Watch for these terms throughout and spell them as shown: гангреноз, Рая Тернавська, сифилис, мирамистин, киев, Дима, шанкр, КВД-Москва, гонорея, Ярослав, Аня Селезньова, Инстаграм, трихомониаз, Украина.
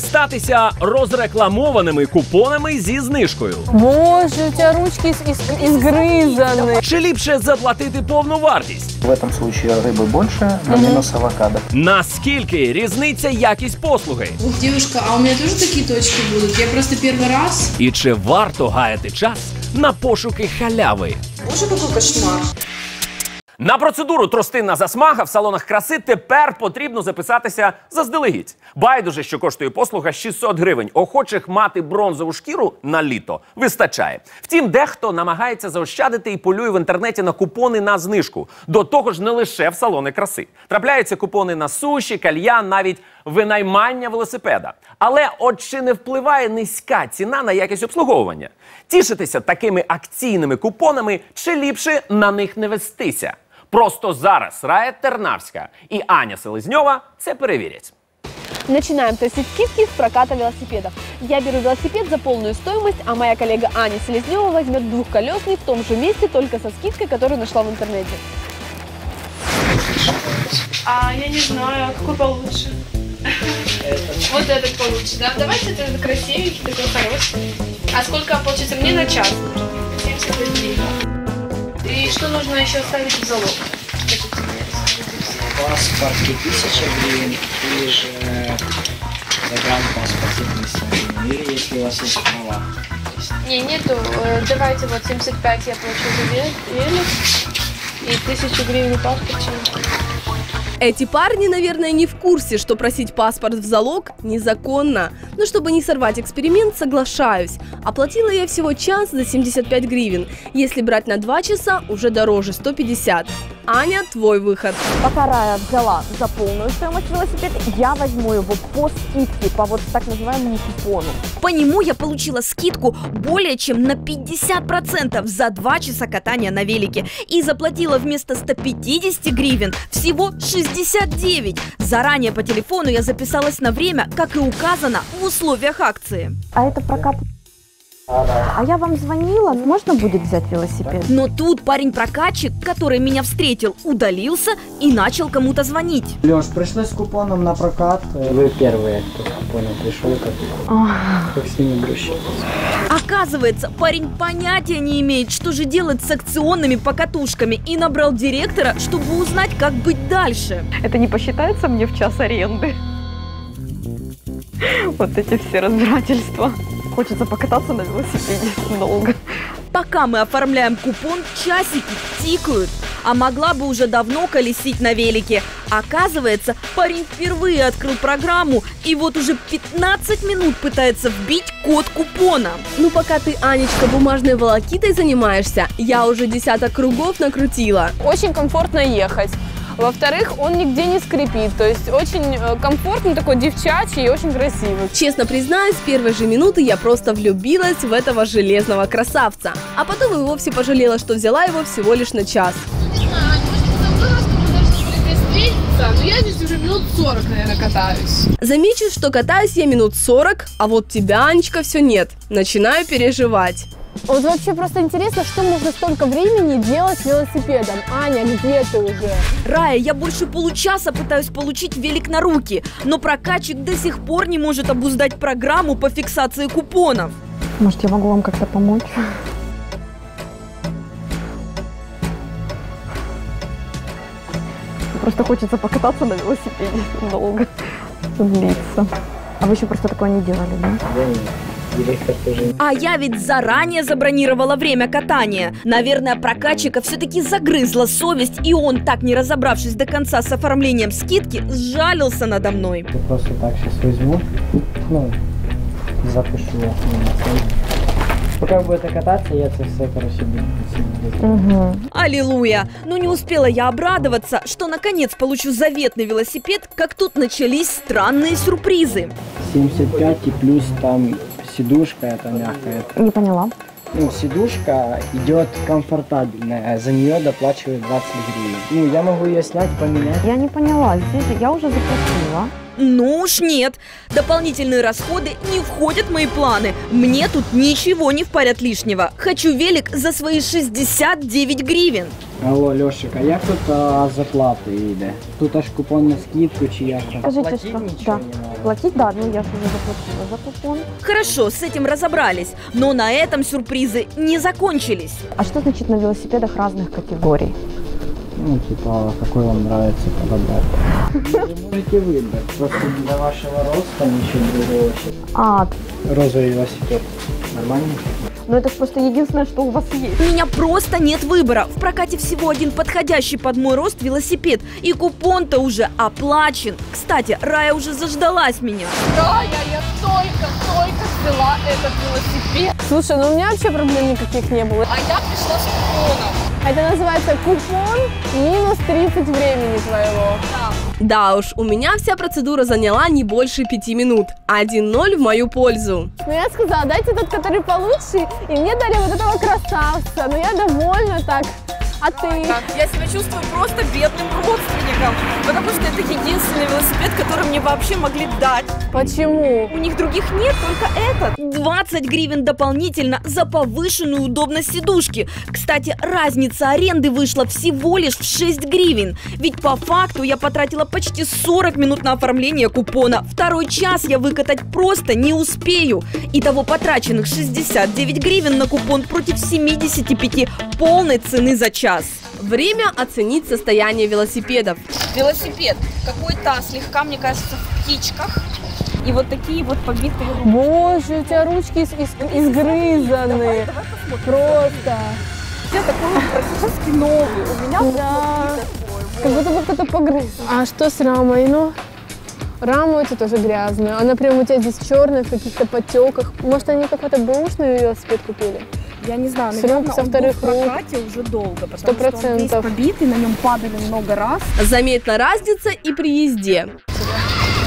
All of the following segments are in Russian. скористатися розрекламованими купонами зі знижкою. Боже, у тебе ручки ізгризані. Чи ліпше заплатити повну вартість? В цьому випадку риби більше, але мінус авокадо. Наскільки різниця якість послуги? Дівчинка, а у мене теж такі точки будуть? Я просто перший раз. І чи варто гаяти час на пошуки халяви? Боже, який кошмар. На процедуру тростинна засмага в салонах краси тепер потрібно записатися заздалегідь. Байдуже, що коштує послуга 600 гривень. Охочих мати бронзову шкіру на літо вистачає. Втім, дехто намагається заощадити і полює в інтернеті на купони на знижку. До того ж, не лише в салони краси. Трапляються купони на суші, кальян, навіть винаймання велосипеда. Але от чи не впливає низька ціна на якість обслуговування? Тішитися такими акційними купонами чи ліпше на них не вестися? Просто зараз Рая Тернавська и Аня Селезньова це перевірять. Начинаем тестить скидки с проката велосипедов. Я беру велосипед за полную стоимость, а моя коллега Аня Селезньова возьмет двухколесный в том же месте, только со скидкой, которую нашла в интернете. А я не знаю, какой получше. Вот этот получше, да? Давайте этот красивенький, такой хороший. А сколько получится мне на час? 70 рублей. И что нужно еще оставить в залог? Паспорт 1000 рублей или же загранпаспорт, если у вас есть права. Не, нету. Давайте вот 75 я плачу за велик и 1000 гривен паспорт. Эти парни, наверное, не в курсе, что просить паспорт в залог незаконно. Но чтобы не сорвать эксперимент, соглашаюсь. Оплатила я всего час за 75 гривен. Если брать на 2 часа, уже дороже – 150. Аня, твой выход. Пока Рая взяла за полную стоимость велосипед, я возьму его по скидке, по вот так называемому купону. По нему я получила скидку более чем на 50% за 2 часа катания на велике. И заплатила вместо 150 гривен всего 69. Заранее по телефону я записалась на время, как и указано в условиях акции. А это прокат... А я вам звонила, можно будет взять велосипед? Но тут парень-прокатчик, который меня встретил, удалился и начал кому-то звонить. Лёш, пришли с купоном на прокат. Вы первые, кто с купоном пришел, как с ними грущит. Оказывается, парень понятия не имеет, что же делать с акционными покатушками, и набрал директора, чтобы узнать, как быть дальше. Это не посчитается мне в час аренды? Вот эти все разбирательства. Хочется покататься на велосипеде долго. Пока мы оформляем купон, часики тикают. А могла бы уже давно колесить на велике. Оказывается, парень впервые открыл программу и вот уже 15 минут пытается вбить код купона. Ну пока ты, Анечка, бумажной волокитой занимаешься, я уже десяток кругов накрутила. Очень комфортно ехать. Во-вторых, он нигде не скрипит, то есть очень комфортный, такой девчачий и очень красивый. Честно признаюсь, с первой же минуты я просто влюбилась в этого железного красавца. А потом и вовсе пожалела, что взяла его всего лишь на час. Ну, не знаю, может, я здесь уже минут 40, наверное, катаюсь. Замечу, что катаюсь я минут 40, а вот тебя, Анечка, все нет. Начинаю переживать. Вот вообще просто интересно, что можно столько времени делать с велосипедом. Аня, где ты уже? Рая, я больше получаса пытаюсь получить велик на руки, но прокатчик до сих пор не может обуздать программу по фиксации купонов. Может, я могу вам как-то помочь? Просто хочется покататься на велосипеде долго, длиться. А вы еще просто такое не делали, да? А я ведь заранее забронировала время катания. Наверное, прокатчика все-таки загрызла совесть, и он, так не разобравшись до конца с оформлением скидки, сжалился надо мной. Я просто так сейчас возьму, ну, запишу я. Пока будет кататься, я это все, короче, буду. Аллилуйя! Ну не успела я обрадоваться, что наконец получу заветный велосипед, как тут начались странные сюрпризы. 75 и плюс там... Сидушка, это мягкая. Не поняла. Ну, сидушка идет комфортабельная, за нее доплачивают 20 гривен. Ну, я могу ее снять, поменять. Я не поняла, здесь я уже заплатила. Ну уж нет, дополнительные расходы не входят в мои планы. Мне тут ничего не впарят лишнего. Хочу велик за свои 69 гривен. Алло, Льошик, а як тут з оплати йде? Тут аж купон на скидку чи як? Платить нічого не треба? Платить, да, ну я же уже заплатила за купон. Хорошо, с этим разобрались, но на этом сюрпризы не закончились. А что значит на велосипедах разных категорий? Ну, типа, какой вам нравится подобрать. Вы можете выбрать, просто для вашего роста ничего другого. А, розовый велосипед. Нормально? Но это просто единственное, что у вас есть. У меня просто нет выбора. В прокате всего один подходящий под мой рост велосипед. И купон-то уже оплачен. Кстати, Рая уже заждалась меня. Рая, я только взяла этот велосипед. Слушай, ну у меня вообще проблем никаких не было. А я пришла с купоном. Это называется купон минус 30 времени твоего. Да уж, у меня вся процедура заняла не больше 5 минут. 1-0 в мою пользу. Ну я сказала, дайте тот, который получше, и мне дали вот этого красавца. Ну я довольна так. А ты? Я себя чувствую просто бедным родственником, потому что это единственный велосипед, который мне вообще могли дать. Почему? У них других нет, только этот. 20 гривен дополнительно за повышенную удобность сидушки. Кстати, разница аренды вышла всего лишь в 6 гривен. Ведь по факту я потратила почти 40 минут на оформление купона. Второй час я выкатать просто не успею. Итого потраченных 69 гривен на купон против 75 полной цены за час. Время оценить состояние велосипедов. Велосипед какой-то слегка, мне кажется, в птичках. И вот такие вот побитые ручки. Боже, у тебя ручки изгрызаны. Давай просто. У тебя такой практически новый. У меня такой. Как будто бы кто-то погрыз. А что с рамой? Ну, рама у тебя тоже грязная. Она прям у тебя здесь черная, в каких-то потеках. Может, они какой-то бэушный велосипед купили? Я не знаю, наверное, он был в прокате уже долго, потому 100%. Что он весь побитый, на нем падали много раз. Заметна разница и при езде.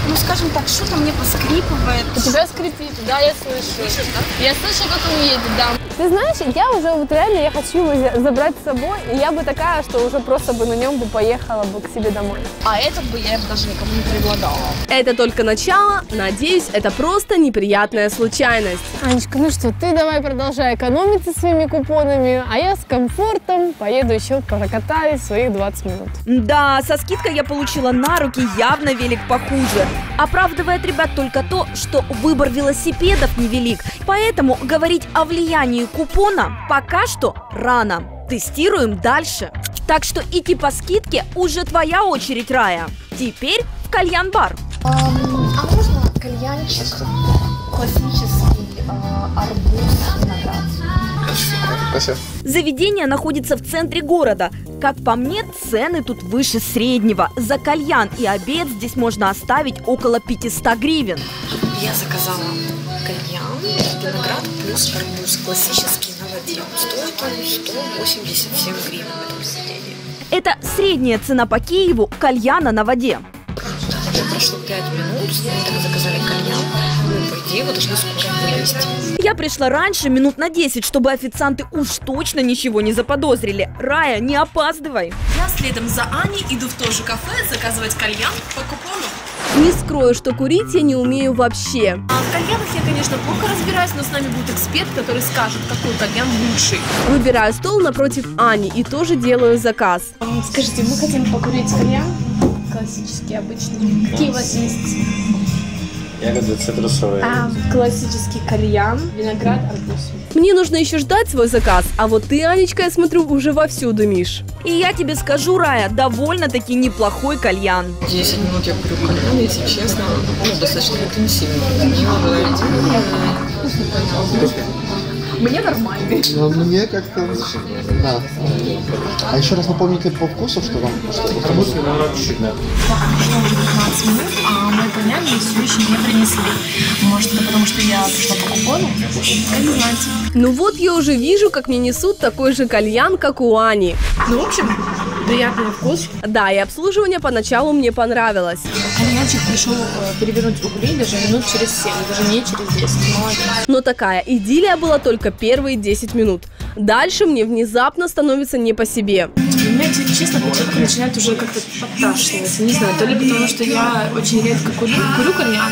Ну, скажем так, что-то мне поскрипывает. У тебя скрипит, да, я слышу. Слышишь, да? Я слышу, как он едет, да. Ты знаешь, я уже вот реально, я хочу его забрать с собой, и я бы такая, что уже просто бы на нем бы поехала бы к себе домой. А этот бы я даже никому не предлагала. Это только начало, надеюсь, это просто неприятная случайность. Анечка, ну что, ты давай продолжай экономить со своими купонами, а я с комфортом поеду еще прокатаюсь свои 20 минут. Да, со скидкой я получила на руки явно велик похуже. Оправдывает ребят только то, что выбор велосипедов невелик, поэтому говорить о влиянии купона пока что рано. Тестируем дальше. Так что идти по скидке уже твоя очередь, Рая. Теперь в кальян-бар. А можно кальянчик классический, арбуз, виноград? Спасибо. Заведение находится в центре города. Как по мне, цены тут выше среднего. За кальян и обед здесь можно оставить около 500 гривен. Я заказала кальян, виноград плюс арбуз классический на воде. Стоит он 187 гривен в этом заведении. Это средняя цена по Киеву кальяна на воде. Уже прошло 5 минут, мы так заказали кальян. Ну, по идее, его должны скоро вывести. Я пришла раньше, минут на 10, чтобы официанты уж точно ничего не заподозрили. Рая, не опаздывай. Я следом за Аней иду в то же кафе заказывать кальян по купону. Не скрою, что курить я не умею вообще. А в кальянах я, конечно, плохо разбираюсь, но с нами будет эксперт, который скажет, какой кальян лучший. Выбираю стол напротив Ани и тоже делаю заказ. Скажите, мы хотим покурить кальян? Классический, обычный. Какие у вас есть? Ягоды цитрусовые. Классический кальян, виноград, арбуз. Мне нужно еще ждать свой заказ, а вот ты, Анечка, я смотрю, уже вовсю дымишь. И я тебе скажу, Рая, довольно-таки неплохой кальян. 10 минут я курю кальян, если честно, он достаточно интенсивный. Мне нормально. Но мне как-то... Да. А еще раз напомните по вкусу, что вам... Арбуз, виноград, чуть-чуть, да. Прошло уже 15 минут, а мой кальян все еще не принесли. Может, это потому, что я пришла по купону? Ну вот я уже вижу, как мне несут такой же кальян, как у Ани. Ну, в общем, приятный вкус. Да, и обслуживание поначалу мне понравилось. Кальянчик пришел перевернуть угли даже минут через 7, даже не через 10. Молодец. Но такая идиллия была только первые 10 минут. Дальше мне внезапно становится не по себе. Меня, честно, потихоньку начинает уже как-то подташнивать. Не знаю, то ли потому, что я очень редко курю кальян,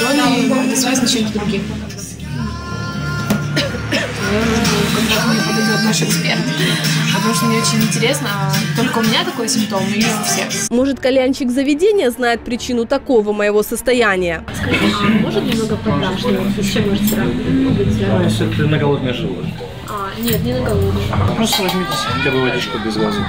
то ли это связано с чем-то другим. Наверное, когда мне подойдет как наш эксперт. Потому что мне очень интересно, только у меня такой симптом или у всех. Может, кальянщик заведения знает причину такого моего состояния? Скажите, а может немного подражать? С чем может сравнивать? Если ты на голодное желудок. Нет, не на голову. Просто возьмите хотя бы водичку без газа.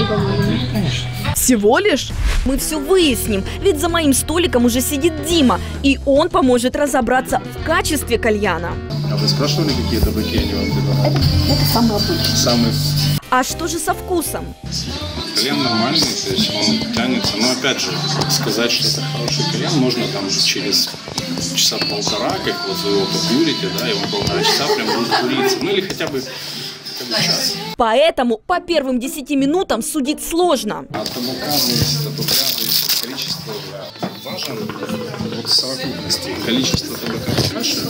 И по-моему. Конечно. Всего лишь? Мы все выясним, ведь за моим столиком уже сидит Дима, и он поможет разобраться в качестве кальяна. А вы спрашивали, какие табаки они вам предлагают? Это самый обычный. Самый. А что же со вкусом? Кальян нормальный, он тянется. Но опять же, сказать, что это хороший кальян, можно там через часа полтора, как вот вы его покурите, да, и он полтора часа прям раскурится. Ну или хотя бы час. Поэтому по первым 10 минутам судить сложно. А табака зависит от табака, зависит от количества. Важно вот совокупности. Количество табака в чаше,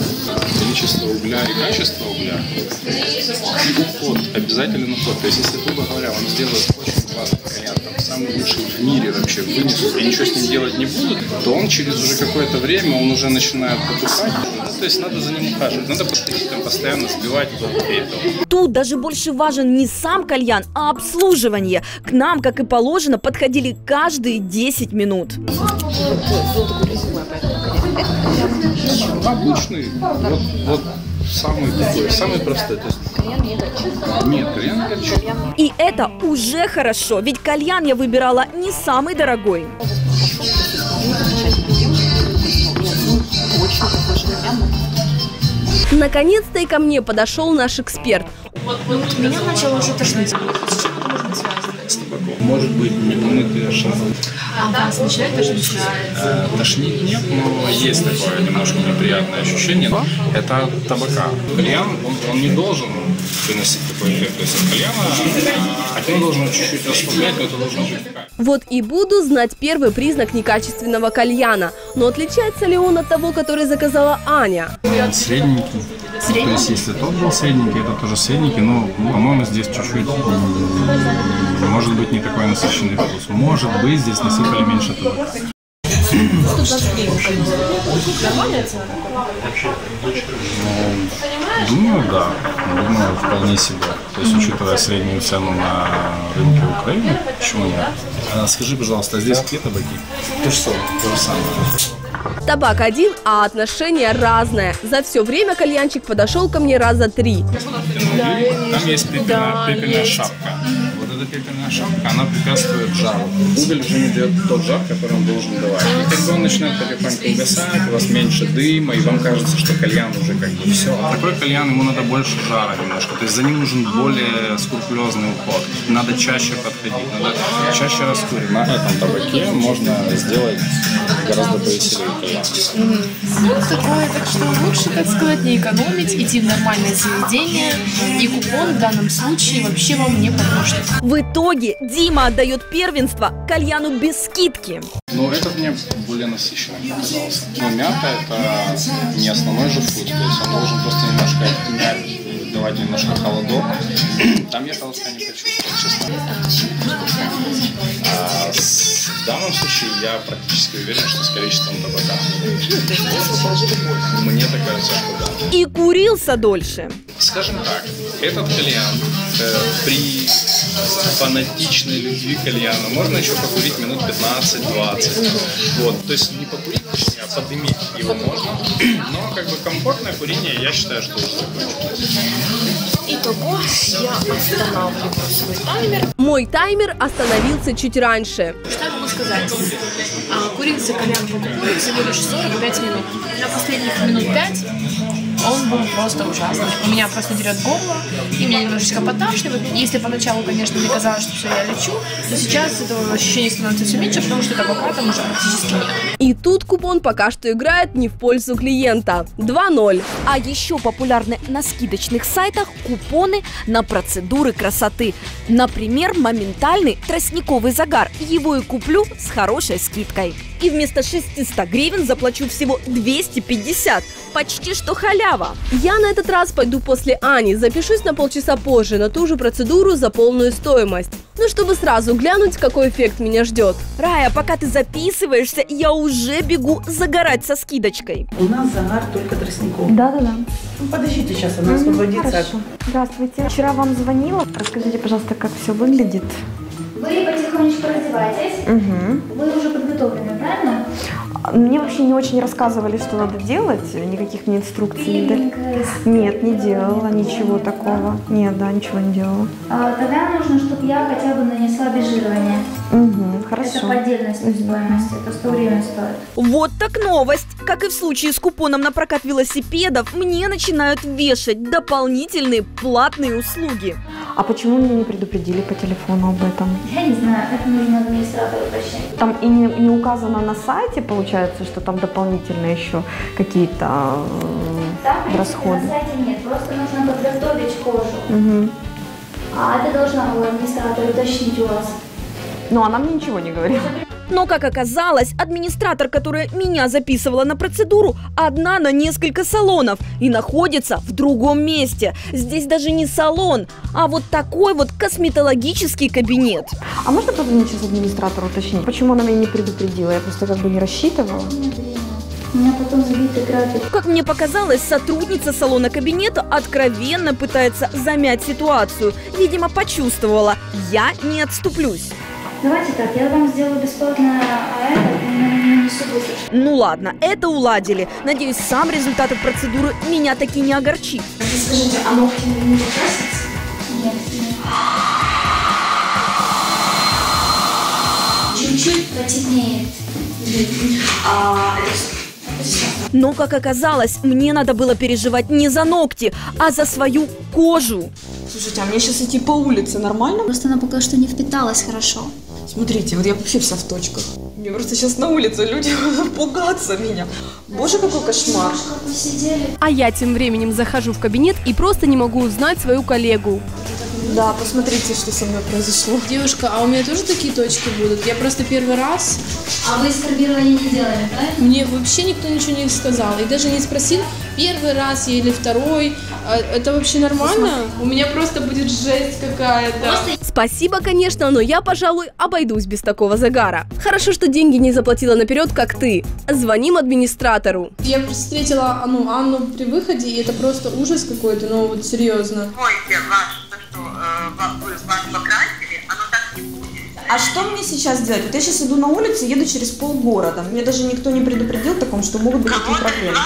количество угля и качество угля. И уход, обязательно уход. То есть если, грубо говоря, вам сделают очень классный кальян, самый лучший в мире вообще вынесут, и ничего с ним делать не будут, то он через уже какое-то время, он уже начинает потухать. То есть надо за ним ухаживать, надо постоянно сбивать его. Тут даже больше важен не сам кальян, а обслуживание. К нам, как и положено, подходили каждые 10 минут. Обычный, вот самый такой, самый простой. Нет, кальян горчит. И это уже хорошо, ведь кальян я выбирала не самый дорогой. Наконец-то и ко мне подошел наш эксперт. Вот меня начало уже тошнить. С чем это можно связывать? Может быть, немытые шары. Да, случайно тошнит. Тошнит нет, но есть такое немножко неприятное ощущение. Это от табака. Кальян, он не должен приносить такой эффект. То есть от кальяна, от него должен чуть-чуть расслаблять, но это должно быть. Вот и буду знать первый признак некачественного кальяна. Но отличается ли он от того, который заказала Аня? Средненький. То есть если тот был средненький, это тоже средненький, но, по-моему, здесь чуть-чуть, может быть, не такой насыщенный вкус. Может быть, здесь насыпали меньше табака. Думаю, да. Думаю, вполне себе. То есть, учитывая среднюю цену на рынке Украины, почему нет? Скажи, пожалуйста, а здесь какие табаки? То же самое. Табак один, а отношение разное. За все время кальянчик подошел ко мне раза 3. Там есть пепельная шапка. Вот эта пепельная шапка, она препятствует жару. Уголь уже не дает тот жар, который он должен давать. И когда он начинает потихоньку угасать, у вас меньше дыма, и вам кажется, что кальян уже как бы все. А такой кальян, ему надо больше жара немножко. То есть за ним нужен более скрупулезный уход. Надо чаще подходить, надо чаще раскурить. На этом табаке можно сделать гораздо повеселее кальян. Ну, такое, так что лучше, так сказать, не экономить, идти в нормальное заведение. И купон в данном случае вообще вам не поможет. В итоге Дима отдает первенство кальяну без скидки. Ну, этот мне более насыщенный показался. Но мята – это не основной же вкус, то есть он должен просто немножко оттенять, давать немножко холодок. Там я холодка не почувствовал, честно. В данном случае я практически уверен, что с количеством табака. Мне так кажется, что да. И курился дольше. Скажем так, этот кальян при фанатичной любви кальяна можно еще покурить минут 15-20. Вот, то есть не покурить, а подымить его можно. Но как бы комфортное курение, я считаю, что уже закончилось. Итого я останавливаю свой таймер. Мой таймер остановился чуть раньше. Что я могу сказать? Курился кальян в укупе всего лишь 45 минут. На последних минут 5 он был просто ужасный. У меня просто дерет голову, и меня немножечко поташнивает. Если поначалу, конечно, мне казалось, что все, я лечу, то сейчас этого ощущения становится все меньше, потому что табака там уже практически нет. И тут купон пока что играет не в пользу клиента. 2-0. А еще популярны на скидочных сайтах купоны на процедуры красоты. Например, моментальный тростниковый загар. Его и куплю с хорошей скидкой. И вместо 600 гривен заплачу всего 250. Почти что халява. Я на этот раз пойду после Ани, запишусь на полчаса позже на ту же процедуру за полную стоимость. Ну, чтобы сразу глянуть, какой эффект меня ждет. Рая, пока ты записываешься, я уже бегу загорать со скидочкой. У нас загар только тростником. Да-да-да. Ну, подождите, сейчас она освободится. Здравствуйте. Вчера вам звонила. Расскажите, пожалуйста, как все выглядит. Вы потихонечку раздеваетесь. Угу. Вы уже подготовлены, правильно? Мне вообще не очень рассказывали, что надо делать, никаких мне инструкций не дали. Нет, не делала ничего такого. Нет, да, ничего не делала. Тогда нужно, чтобы я хотя бы нанесла обезжиривание. Угу, хорошо. Это по отдельности стоимость, это $100 стоит. Вот так новость! Как и в случае с купоном на прокат велосипедов, мне начинают вешать дополнительные платные услуги. А почему меня не предупредили по телефону об этом? Я не знаю, это нужно администратору уточнить. Там и не указано на сайте, получается, что там дополнительно еще какие-то расходы. На сайте нет, просто нужно подготовить кожу. Угу. А это должна была администратор уточнить у вас. Но она мне ничего не говорила. Но, как оказалось, администратор, которая меня записывала на процедуру, одна на несколько салонов и находится в другом месте. Здесь даже не салон, а вот такой вот косметологический кабинет. А можно позвонить сейчас администратору, уточнить, почему она меня не предупредила? Я просто как бы не рассчитывала. У меня потом забитый график. Как мне показалось, сотрудница салона кабинета откровенно пытается замять ситуацию. Видимо, почувствовала, я не отступлюсь. Давайте так, я вам сделаю бесплатно, а это... Ну ладно, это уладили. Надеюсь, сам результат процедуры меня таки не огорчит. Скажите, а ногти не красятся? Нет, нет. Чуть-чуть потемнеет. Но, как оказалось, мне надо было переживать не за ногти, а за свою кожу. Слушайте, а мне сейчас идти по улице нормально? Просто она пока что не впиталась хорошо. Смотрите, вот я вообще вся в точках. Мне просто сейчас на улице люди пугаться меня. Боже, какой кошмар. А я тем временем захожу в кабинет и просто не могу узнать свою коллегу. Да, посмотрите, что со мной произошло. Девушка, а у меня тоже такие точки будут? Я просто первый раз. А вы скарбирование не делали, да? Мне вообще никто ничего не сказал. И даже не спросил, первый раз я или второй. Это вообще нормально? Посмотри. У меня просто будет жесть какая-то. Просто... Спасибо, конечно, но я, пожалуй, обойдусь без такого загара. Хорошо, что деньги не заплатила наперед, как ты. Звоним администратору. Я встретила Анну при выходе, и это просто ужас какой-то, ну вот серьезно. А что мне сейчас делать? Вот я сейчас иду на улицу, еду через полгорода. Мне даже никто не предупредил о том, что могут быть такие проблемы.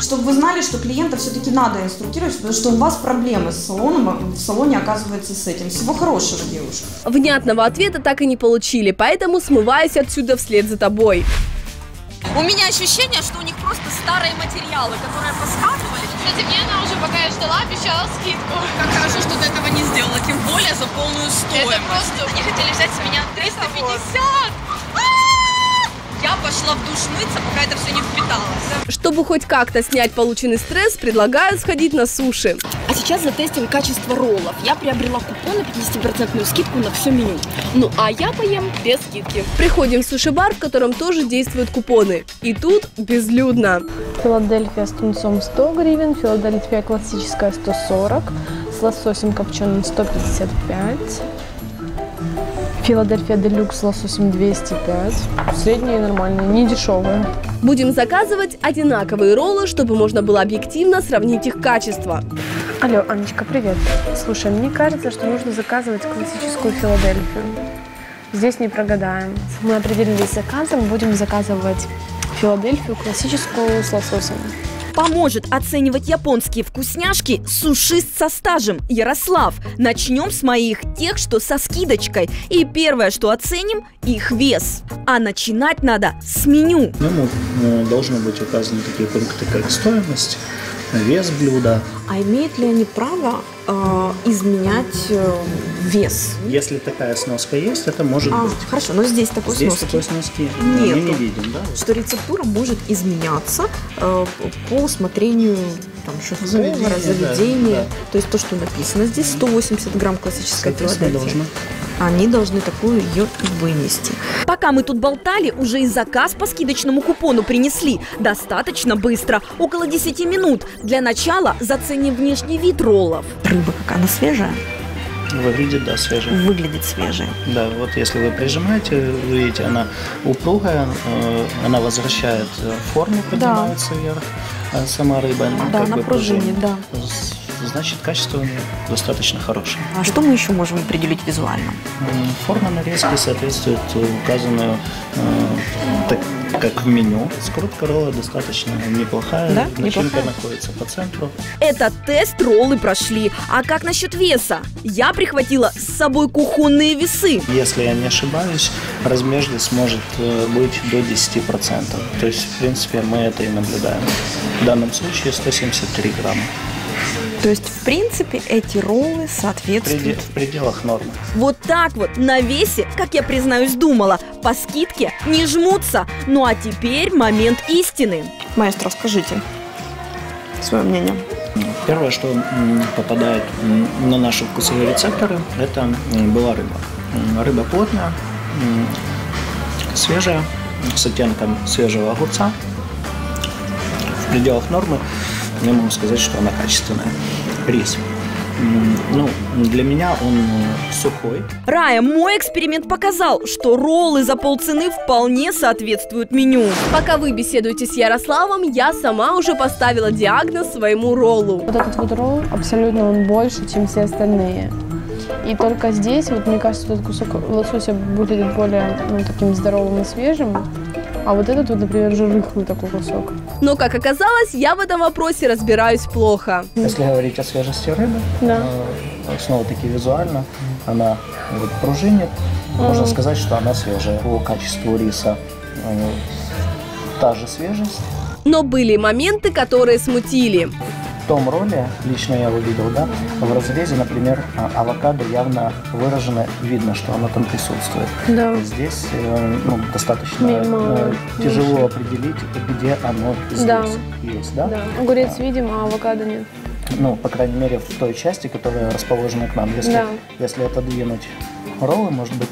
Чтобы вы знали, что клиентов все-таки надо инструктировать, потому что у вас проблемы с салоном, в салоне оказывается с этим. Всего хорошего, девушка. Внятного ответа так и не получили, поэтому смываюсь отсюда вслед за тобой. У меня ощущение, что у них просто старые материалы, которые поскатывали. Кстати, мне она уже, пока я ждала, обещала скидку. Как хорошо, что ты этого не сделала, тем более за полную стоимость. Это просто... Они хотели взять с меня 350! Я пошла в душ мыться, пока это все не впиталось. Чтобы хоть как-то снять полученный стресс, предлагаю сходить на суши. А сейчас затестим качество роллов. Я приобрела купон на 50% скидку на все меню. Ну, а я поем без скидки. Приходим в суши-бар, в котором тоже действуют купоны. И тут безлюдно. Филадельфия с тунцом 100 гривен, Филадельфия классическая 140, с лососем копченым 155. Филадельфия Делюкс с лососем 205. Средние нормальные, не дешевые. Будем заказывать одинаковые роллы, чтобы можно было объективно сравнить их качество. Алло, Анечка, привет. Слушай, мне кажется, что нужно заказывать классическую Филадельфию. Здесь не прогадаем. Мы определились с заказом, будем заказывать Филадельфию классическую с лососем. Поможет оценивать японские вкусняшки сушист со стажем Ярослав. Начнем с моих, тех, что со скидочкой. И первое, что оценим, их вес. А начинать надо с меню. В нем должны быть указаны такие пункты, как стоимость, вес блюда. А имеют ли они право изменять вес? Если такая сноска есть, это может быть. Хорошо, но здесь такой сноски нет. Мы не видим, да? Что рецептура может изменяться по усмотрению шеф-повара, заведения. Да. То есть то, что написано здесь, 180 грамм классической Филадельфии. они должны такую ее и вынести. Пока мы тут болтали, уже и заказ по скидочному купону принесли. Достаточно быстро, около 10 минут. Для начала заценим внешний вид роллов. Рыба как она свежая? Выглядит, да, свежей. Выглядит свежей. Да, вот если вы прижимаете, вы видите, она упругая, она возвращает форму, поднимается вверх, а сама рыба, да, как она бы пружинит, да. Значит, качество у нее достаточно хорошее. А что мы еще можем определить визуально? Форма нарезки соответствует указанную, так как в меню. Скрутка ролла достаточно неплохая, да? Начинка находится по центру. Этот тест роллы прошли. А как насчет веса? Я прихватила с собой кухонные весы. Если я не ошибаюсь, размер здесь может быть до 10%. То есть, в принципе, мы это и наблюдаем. В данном случае 173 грамма. То есть, в принципе, эти роллы соответствуют... В пределах нормы. Вот так вот, на весе, как я, признаюсь, думала, по скидке не жмутся. Ну а теперь момент истины. Маэстро, скажите свое мнение. Первое, что попадает на наши вкусовые рецепторы, это была рыба. Рыба плотная, свежая, с оттенком свежего огурца. В пределах нормы. Я могу сказать, что она качественная. Рис. Ну, для меня он сухой. Рая, мой эксперимент показал, что роллы за полцены вполне соответствуют меню. Пока вы беседуете с Ярославом, я сама уже поставила диагноз своему роллу. Вот этот вот ролл, абсолютно он больше, чем все остальные. И только здесь, вот мне кажется, этот кусок лосося будет более, ну, таким здоровым и свежим. А вот этот вот, например, же рыхлый такой кусок. Но, как оказалось, я в этом вопросе разбираюсь плохо. Если говорить о свежести рыбы, да, снова-таки визуально, она вот пружинит. Можно сказать, что она свежая. По качеству риса та же свежесть. Но были моменты, которые смутили. В том ролле, лично я увидел, да, в разрезе, например, авокадо явно выражено, видно, что оно там присутствует. Да. Здесь ну, достаточно тяжело определить, где оно здесь есть. Да? Да. Огурец видим, а авокадо нет. Ну, по крайней мере, в той части, которая расположена к нам. Если, если отодвинуть роллы, может быть,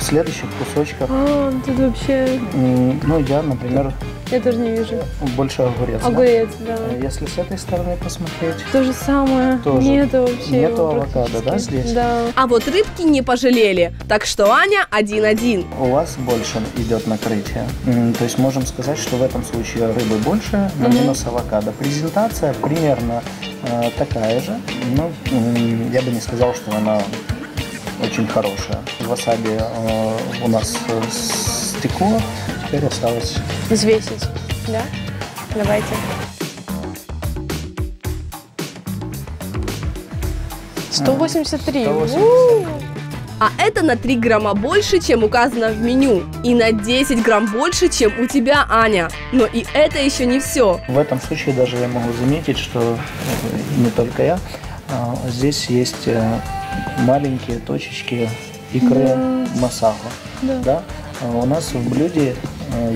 в следующих кусочках. А, тут вообще... Ну, я, например... Я тоже не вижу. Больше огурец. Огурец, да. Если с этой стороны посмотреть... То же самое. Тоже. Нету вообще. Нету авокадо, да, здесь? Да. А вот рыбки не пожалели. Так что Аня 1-1. У вас больше идет накрытие. То есть можем сказать, что в этом случае рыбы больше, но минус авокадо. Презентация примерно такая же. Но я бы не сказал, что она очень хорошая. Васаби у нас стекло. Теперь осталось взвесить, да? Давайте. А, 183. А это на 3 грамма больше, чем указано в меню. И на 10 грамм больше, чем у тебя, Аня. Но и это еще не все. В этом случае даже я могу заметить, что не только я. Здесь есть маленькие точечки икры масаго. Да. Да? У нас в блюде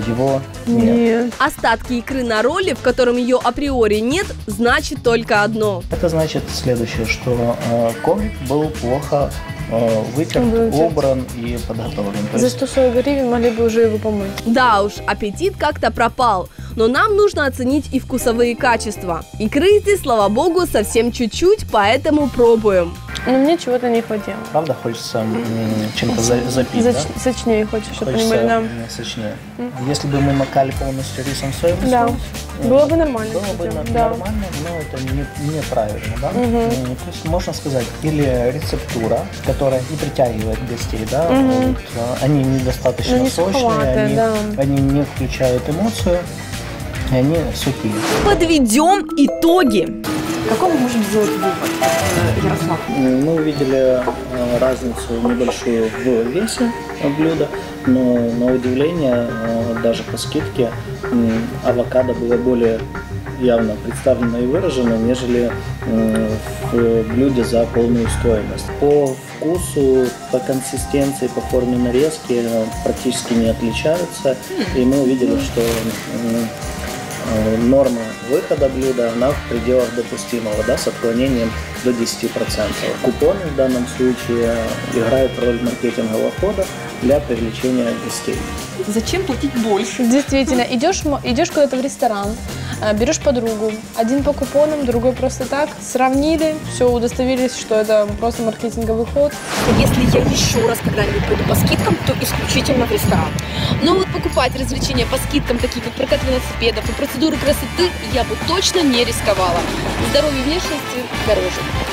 его нет. Остатки икры на ролле, в котором ее априори нет, значит только одно. Это значит следующее, что коврик был плохо вытерт, убран и подготовлен. За 140 гривен могли бы уже его помыть. Да уж, аппетит как-то пропал. Но нам нужно оценить и вкусовые качества. Икры здесь, слава богу, совсем чуть-чуть, поэтому пробуем. Но мне чего-то не хватило. Правда, хочется чем-то запить, да? Сочнее хочется, чтобы не были нам. Сочнее. Если бы мы макали полностью рисом соевым, было бы нормально. Было бы нормально, но это неправильно, да? То есть можно сказать, или рецептура, которая не притягивает гостей, да? Вот, они недостаточно сочные, они не включают эмоцию, и они сухие. Подведем итоги. Какой мы можем сделать вывод, Ярослав? Мы увидели разницу небольшую в весе блюда, но на удивление, даже по скидке, авокадо было более явно представлено и выражено, нежели в блюде за полную стоимость. По вкусу, по консистенции, по форме нарезки практически не отличаются, и мы увидели, что... Норма выхода блюда, она в пределах допустимого, да, с отклонением до 10%. Купоны в данном случае играют роль маркетингового хода для привлечения гостей. Зачем платить больше? Действительно, идешь куда-то в ресторан, берешь подругу, один по купонам, другой просто так, сравнили, все, удостоверились, что это просто маркетинговый ход. Если я еще раз когда-нибудь пойду по скидкам, то исключительно в ресторан. Но вот покупать развлечения по скидкам, такие как прокат велосипедов и процедуры красоты, я бы точно не рисковала. Здоровье и внешности дороже.